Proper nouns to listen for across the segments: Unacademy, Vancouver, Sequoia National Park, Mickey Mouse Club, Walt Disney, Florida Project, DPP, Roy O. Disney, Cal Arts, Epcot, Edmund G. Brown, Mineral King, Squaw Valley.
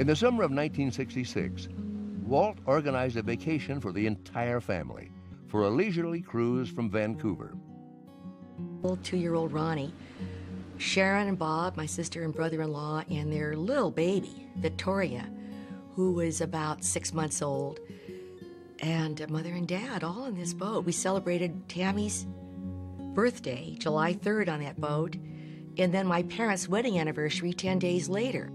In the summer of 1966, Walt organized a vacation for the entire family for a leisurely cruise from Vancouver. Old 2-year-old Ronnie, Sharon and Bob, my sister and brother-in-law, and their little baby, Victoria, who was about 6 months old, and mother and dad all on this boat. We celebrated Tammy's birthday, July 3rd, on that boat, and then my parents' wedding anniversary 10 days later.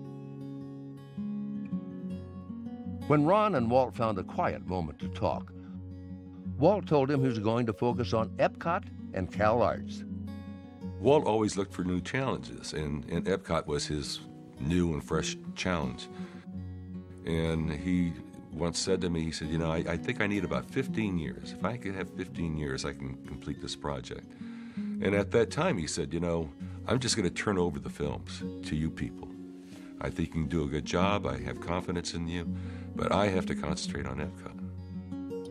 When Ron and Walt found a quiet moment to talk, Walt told him he was going to focus on Epcot and Cal Arts. Walt always looked for new challenges, and Epcot was his new and fresh challenge. And he once said to me, he said, you know, I think I need about 15 years. If I could have 15 years, I can complete this project. And at that time, he said, you know, I'm just going to turn over the films to you people. I think you can do a good job. I have confidence in you, but I have to concentrate on Epcot.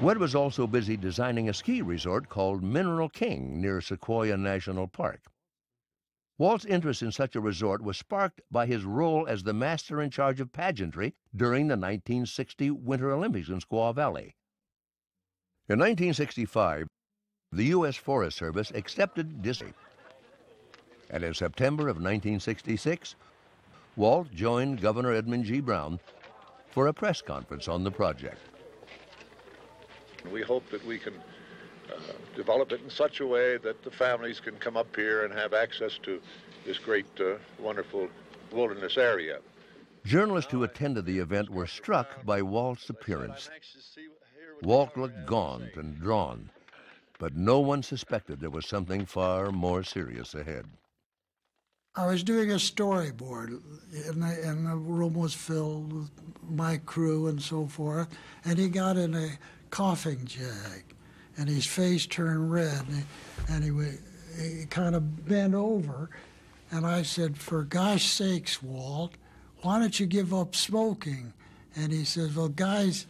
Wed was also busy designing a ski resort called Mineral King near Sequoia National Park. Walt's interest in such a resort was sparked by his role as the master in charge of pageantry during the 1960 Winter Olympics in Squaw Valley. In 1965, the U.S. Forest Service accepted Disney. And in September of 1966, Walt joined Governor Edmund G. Brown for a press conference on the project. We hope that we can develop it in such a way that the families can come up here and have access to this great, wonderful wilderness area. Journalists who attended the event were struck by Walt's appearance. Walt looked gaunt and drawn, but no one suspected there was something far more serious ahead. I was doing a storyboard, and the room was filled with my crew and so forth, and he got in a coughing jag, and his face turned red, and he kind of bent over, and I said, for gosh sakes, Walt, why don't you give up smoking? And he says, well, guys,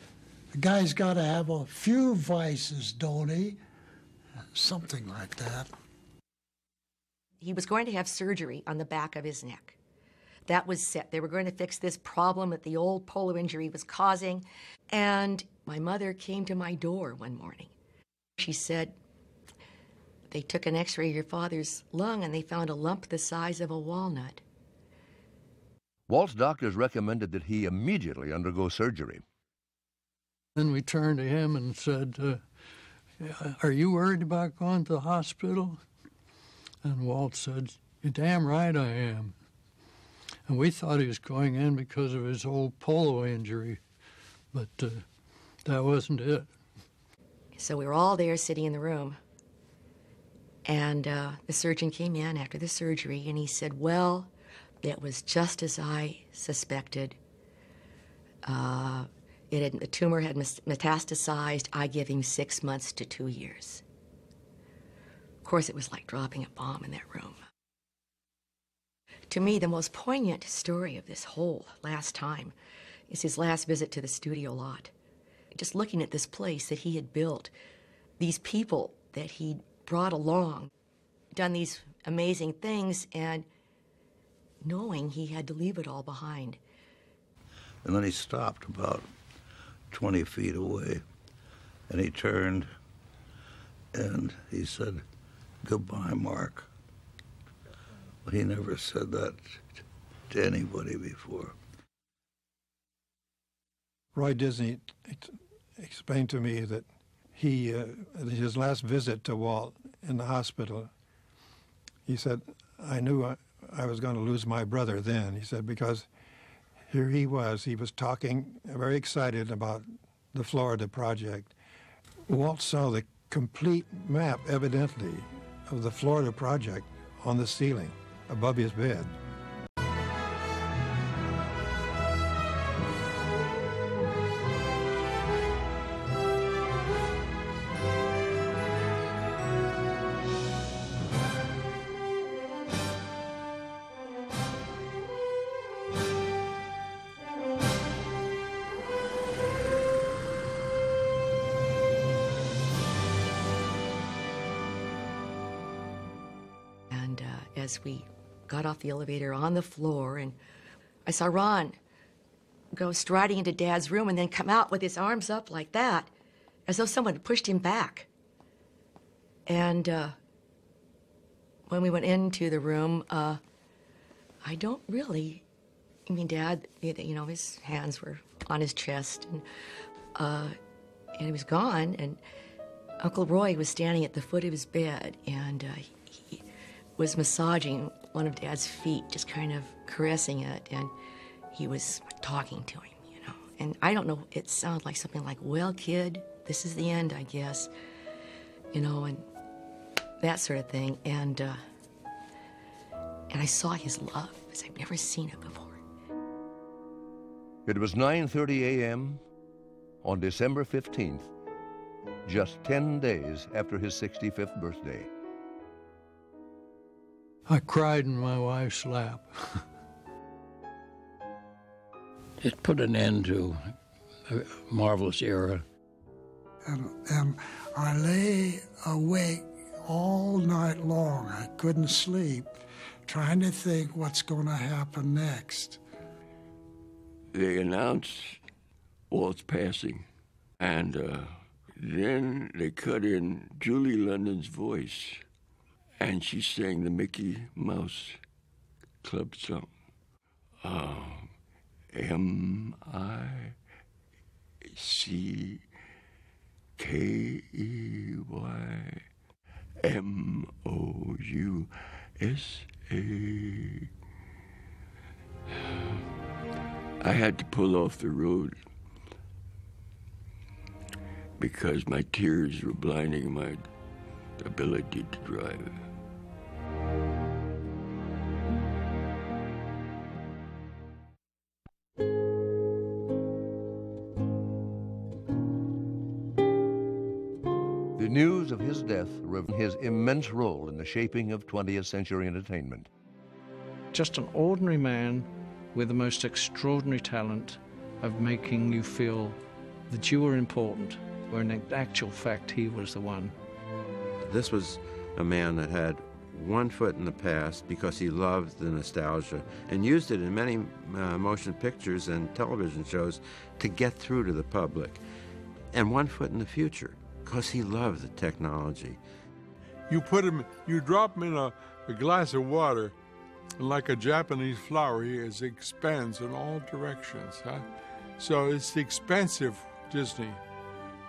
the guy's got to have a few vices, don't he? Something like that. He was going to have surgery on the back of his neck. That was set. They were going to fix this problem that the old polo injury was causing. And my mother came to my door one morning. She said, they took an x-ray of your father's lung and they found a lump the size of a walnut. Walt's doctors recommended that he immediately undergo surgery. Then we turned to him and said, are you worried about going to the hospital? And Walt said, you're damn right I am. And we thought he was going in because of his old polo injury, but that wasn't it. So we were all there sitting in the room, and the surgeon came in after the surgery, and he said, well, that was just as I suspected. The tumor had metastasized. I give him 6 months to 2 years. Of course, it was like dropping a bomb in that room. To me, the most poignant story of this whole last time is his last visit to the studio lot. Just looking at this place that he had built, these people that he brought along, done these amazing things, and knowing he had to leave it all behind. And then he stopped about 20 feet away, and he turned and he said, goodbye, Mark. But he never said that to anybody before. Roy Disney explained to me that he, his last visit to Walt in the hospital, he said, I knew I was going to lose my brother then. He said, because here he was talking, very excited about the Florida project. Walt saw the complete map, evidently, of the Florida project on the ceiling above his bed. as we got off the elevator on the floor, and I saw Ron go striding into Dad's room and then come out with his arms up like that, as though someone had pushed him back. And when we went into the room, I don't really, I mean, Dad, you know, his hands were on his chest, and he was gone, and Uncle Roy was standing at the foot of his bed, and he was massaging one of Dad's feet, just kind of caressing it, and he was talking to him, you know. And I don't know, it sounded like something like, well, kid, this is the end, I guess, you know, and that sort of thing. And I saw his love as I've never seen it before. It was 9:30 a.m. on December 15th, just 10 days after his 65th birthday. I cried in my wife's lap. It put an end to a marvelous era. And I lay awake all night long. I couldn't sleep, trying to think what's going to happen next. They announced Walt's passing, and then they cut in Julie London's voice, and she sang the Mickey Mouse Club song. M-I-C-K-E-Y M-O-U-S-A. I had to pull off the road because my tears were blinding my ability to drive. The news of his death revealed his immense role in the shaping of 20th century entertainment. Just an ordinary man with the most extraordinary talent of making you feel that you were important, when in actual fact he was the one. This was a man that had one foot in the past because he loved the nostalgia and used it in many motion pictures and television shows to get through to the public, and one foot in the future because he loved the technology. You put him, you drop him in a glass of water, and like a Japanese flower, he expands in all directions, huh? So it's the expansive Disney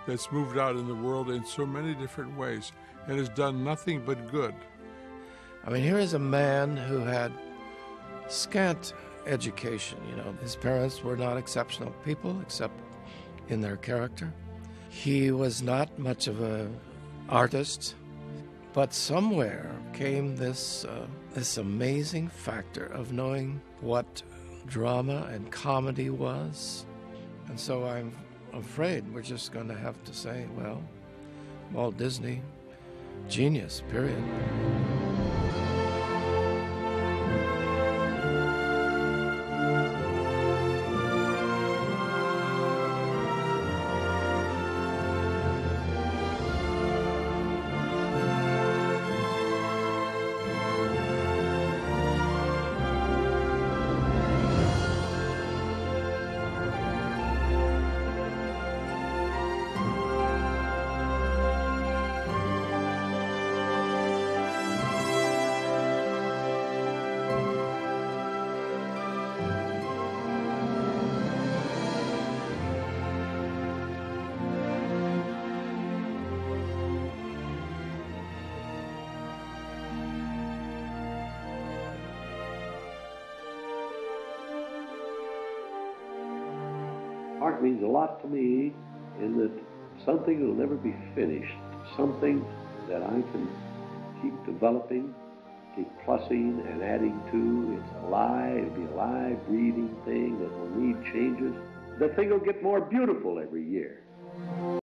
that's moved out in the world in so many different ways and has done nothing but good. I mean, here is a man who had scant education, you know. His parents were not exceptional people, except in their character. He was not much of an artist, but somewhere came this amazing factor of knowing what drama and comedy was. And so I'm afraid we're just going to have to say, well, Walt Disney, genius, period. Art means a lot to me in that something that'll never be finished, something that I can keep developing, keep plussing and adding to. It's alive, it'll be a live, breathing thing that will need changes. The thing will get more beautiful every year.